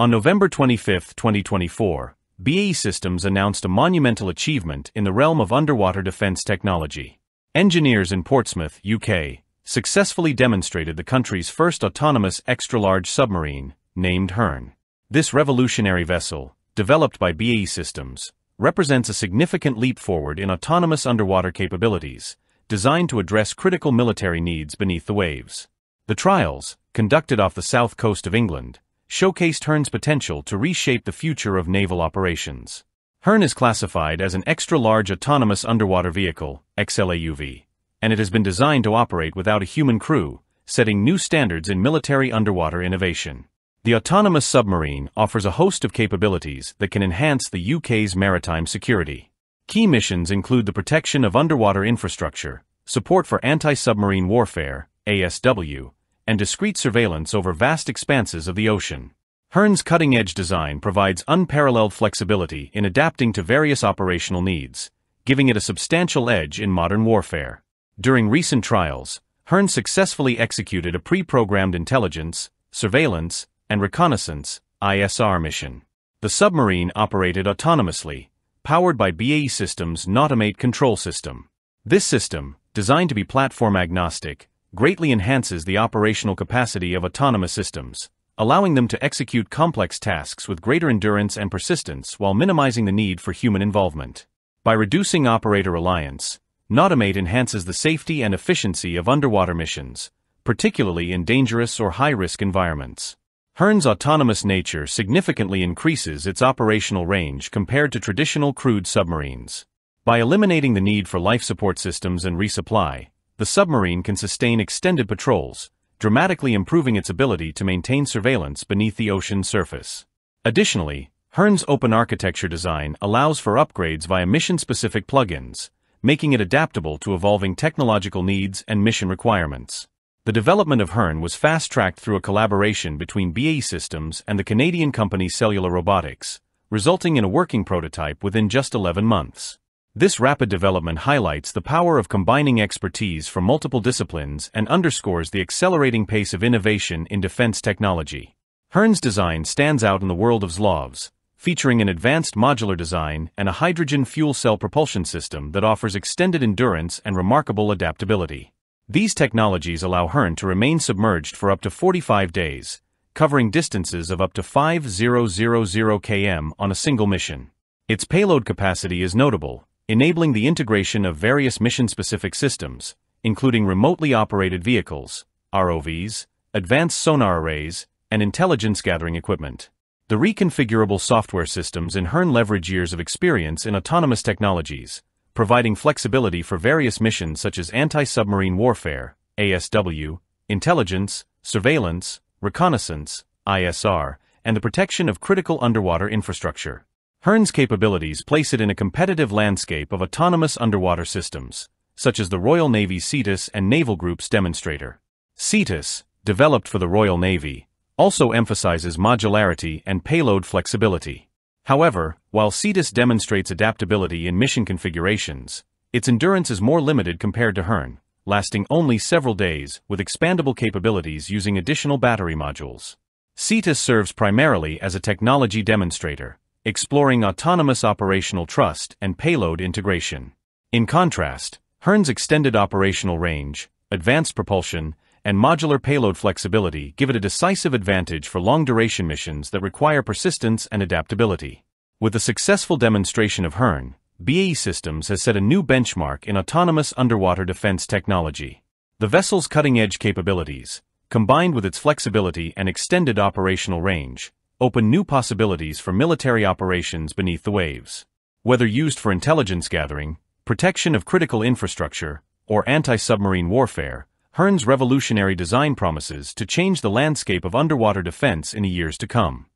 On November 25, 2024, BAE Systems announced a monumental achievement in the realm of underwater defense technology. Engineers in Portsmouth, UK, successfully demonstrated the country's first autonomous extra-large submarine, named Herne. This revolutionary vessel, developed by BAE Systems, represents a significant leap forward in autonomous underwater capabilities, designed to address critical military needs beneath the waves. The trials, conducted off the south coast of England, showcased Herne's potential to reshape the future of naval operations. Herne is classified as an extra-large autonomous underwater vehicle, XLAUV, and it has been designed to operate without a human crew, setting new standards in military underwater innovation. The autonomous submarine offers a host of capabilities that can enhance the UK's maritime security. Key missions include the protection of underwater infrastructure, support for anti-submarine warfare, ASW, and discrete surveillance over vast expanses of the ocean. Herne's cutting-edge design provides unparalleled flexibility in adapting to various operational needs, giving it a substantial edge in modern warfare. During recent trials, Herne successfully executed a pre-programmed intelligence, surveillance, and reconnaissance (ISR) mission. The submarine operated autonomously, powered by BAE Systems' Nautomate control system. This system, designed to be platform-agnostic, greatly enhances the operational capacity of autonomous systems, allowing them to execute complex tasks with greater endurance and persistence while minimizing the need for human involvement. By reducing operator reliance, Nautomate enhances the safety and efficiency of underwater missions, particularly in dangerous or high-risk environments. Herne's autonomous nature significantly increases its operational range compared to traditional crewed submarines. By eliminating the need for life support systems and resupply, the submarine can sustain extended patrols, dramatically improving its ability to maintain surveillance beneath the ocean surface. Additionally, Herne's open architecture design allows for upgrades via mission-specific plugins, making it adaptable to evolving technological needs and mission requirements. The development of Herne was fast-tracked through a collaboration between BAE Systems and the Canadian company Cellula Robotics, resulting in a working prototype within just 11 months. This rapid development highlights the power of combining expertise from multiple disciplines and underscores the accelerating pace of innovation in defense technology. Herne's design stands out in the world of XLAUVs, featuring an advanced modular design and a hydrogen fuel cell propulsion system that offers extended endurance and remarkable adaptability. These technologies allow Herne to remain submerged for up to 45 days, covering distances of up to 5,000 km on a single mission. Its payload capacity is notable, enabling the integration of various mission-specific systems, including remotely operated vehicles, ROVs, advanced sonar arrays, and intelligence-gathering equipment. The reconfigurable software systems in Herne leverage years of experience in autonomous technologies, providing flexibility for various missions such as anti-submarine warfare, ASW, intelligence, surveillance, reconnaissance, ISR, and the protection of critical underwater infrastructure. Herne's capabilities place it in a competitive landscape of autonomous underwater systems, such as the Royal Navy's CETUS and Naval Group's demonstrator. CETUS, developed for the Royal Navy, also emphasizes modularity and payload flexibility. However, while CETUS demonstrates adaptability in mission configurations, its endurance is more limited compared to Herne, lasting only several days with expandable capabilities using additional battery modules. CETUS serves primarily as a technology demonstrator, exploring autonomous operational trust and payload integration. In contrast, Herne's extended operational range, advanced propulsion, and modular payload flexibility give it a decisive advantage for long-duration missions that require persistence and adaptability. With the successful demonstration of Herne, BAE Systems has set a new benchmark in autonomous underwater defense technology. The vessel's cutting-edge capabilities, combined with its flexibility and extended operational range, open new possibilities for military operations beneath the waves. Whether used for intelligence gathering, protection of critical infrastructure, or anti-submarine warfare, Herne's revolutionary design promises to change the landscape of underwater defense in the years to come.